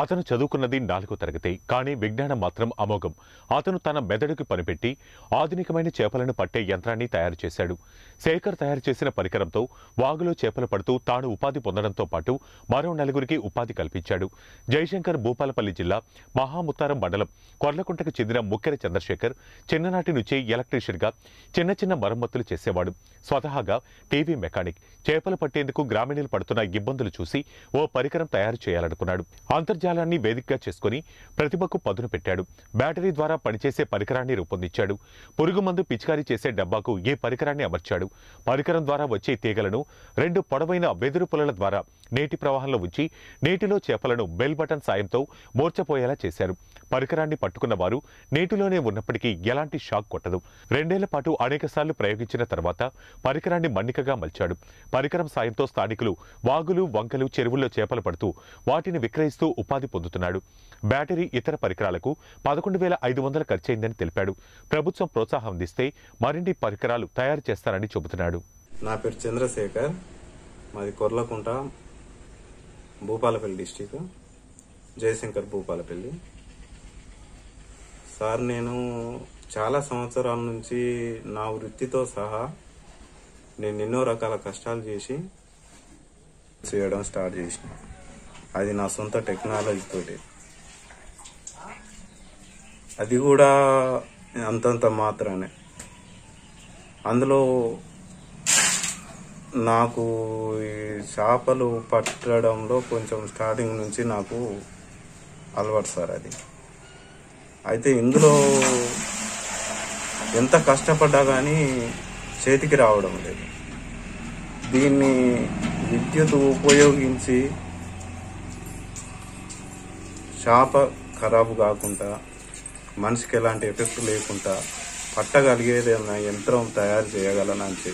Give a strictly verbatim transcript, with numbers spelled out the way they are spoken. అతను చదువుకున్నది నాలుగో తరగతి, కానీ విజ్ఞానం మాత్రం అమోఘం. అతను తన మెదడుకి పనిపెట్టి ఆధునికమైన చేపలను పట్టే యంత్రాన్ని తయారు చేశాడు. శేఖర్ తయారు చేసిన పరికరంతో వాగులో చేపలు పడుతూ తాను ఉపాధి పొందడంతో పాటు మరో నలుగురికి ఉపాధి కల్పించాడు. జయశంకర్ భూపాలపల్లి జిల్లా మహాముత్తారం మండలం కొర్లకుంటకు చెందిన ముక్కెర చంద్రశేఖర్ చిన్ననాటి నుంచి ఎలక్ట్రీషియన్గా చిన్న చిన్న మరమ్మతులు చేసేవాడు. స్వతహాగా టీవీ మెకానిక్. చేపలు పట్టేందుకు గ్రామీణులు పడుతున్న ఇబ్బందులు చూసి ఓ పరికరం తయారు చేయాలనుకున్నాడు. అంతర్జాలాన్ని వేదికగా చేసుకుని ప్రతిభకు పదును పెట్టాడు. బ్యాటరీ ద్వారా పనిచేసే పరికరాన్ని రూపొందించాడు. పురుగు మందు పిచికారీ చేసే డబ్బాకు ఏ పరికరాన్ని అమర్చాడు. పరికరం ద్వారా వచ్చే తీగలను రెండు పొడవైన వెదురు పుల్లల ద్వారా నీటి ప్రవాహంలో ఉంచి నీటిలో చేపలను బెల్ బటన్ సాయంతో మోర్చపోయేలా చేశారు. పరికరాన్ని పట్టుకున్న వారు నీటిలోనే ఉన్నప్పటికీ ఎలాంటి షాక్ కొట్టదు. రెండేళ్ల పాటు అనేక సార్లు ప్రయోగించిన తర్వాత పరికరాన్ని మన్నికగా మలిచాడు. పరికరం సాయంతో స్థానికులు వాగులు, వంకలు, చెరువుల్లో చేపలు పడుతూ వాటిని విక్రయిస్తూ ఉపాధి పొందుతున్నాడు. బ్యాటరీ, ఇతర పరికరాలకు పదకొండు వేల ఐదు వందలు ఖర్చయిందని తెలిపాడు. ప్రభుత్వం ప్రోత్సాహం అందిస్తే మరిన్ని పరికరాలు తయారు చేస్తారని చెబుతున్నాడు. నా పేరు చంద్రశేఖర్, మాది కొర్లకుంట, భూపాలపల్లి డిస్టిక్, జయశంకర్ భూపాలపల్లి. సార్, నేను చాలా సంవత్సరాల నుంచి నా వృత్తితో సహా నేను ఎన్నో రకాల కష్టాలు చేసి చేయడం స్టార్ట్ చేసిన. అది నా సొంత టెక్నాలజీతో, అది కూడా అంతంత మాత్రమే. అందులో నాకు ఈ చేపలు పట్టడంలో కొంచెం స్టార్టింగ్ నుంచి నాకు అలవాటు సార్. అది అయితే ఇందులో ఎంత కష్టపడ్డా కానీ చేతికి రావడం లేదు. దీన్ని విద్యుత్ ఉపయోగించి చేప ఖరాబు కాకుండా, మనిషికి ఎలాంటి ఎఫెక్ట్ లేకుండా పట్టగలిగేదన్న యంత్రం తయారు చేయగలనని చెప్పి